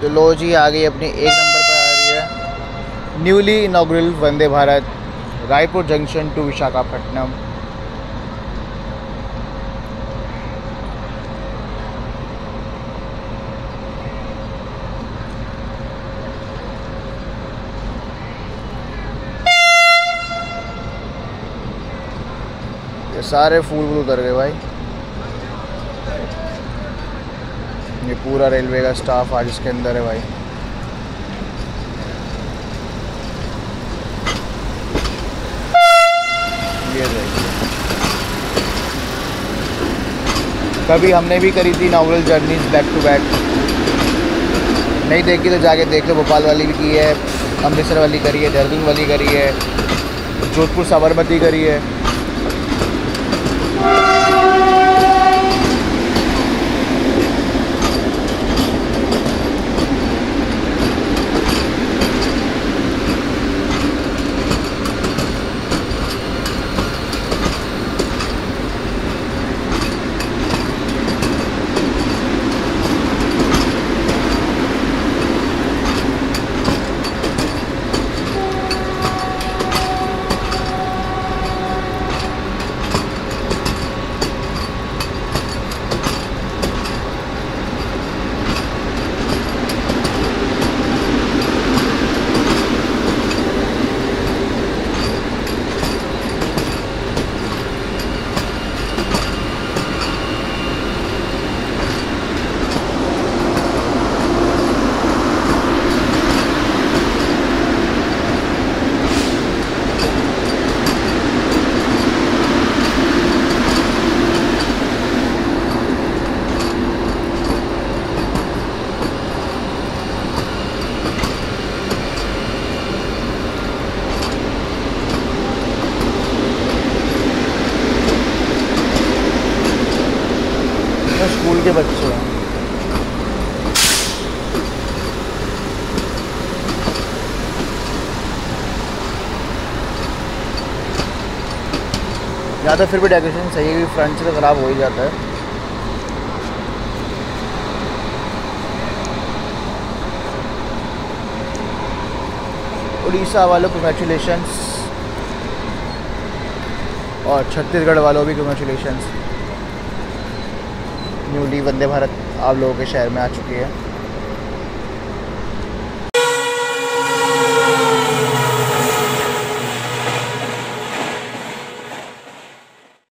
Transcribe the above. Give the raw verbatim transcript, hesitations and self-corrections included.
तो लो जी आ गई अपनी एक नंबर पर आ रही है newly inaugural Vande Bharat Raipur junction to Visakhapatnam. ये सारे फूल फूल उतर गए भाई। ये पूरा रेलवे का स्टाफ आज इसके अंदर है भाई। ये देखिए, कभी हमने भी करी थी inaugural journeys back to back, नहीं देखी तो जाके देख लो। भोपाल वाली की है, अमृतसर वाली करी है, दरभंगा वाली करी है, जोधपुर साबरमती करी है। स्कूल के बच्चे हैं। या तो फिर भी डेकोरेशन सही है, फ्रंट से तो खराब हो ही जाता है। उड़ीसा वालों कांग्रेचुलेशंस और छत्तीसगढ़ वालों भी कांग्रेचुलेशंस। न्यूली वंदे भारत आप लोगों के शहर में आ चुकी है।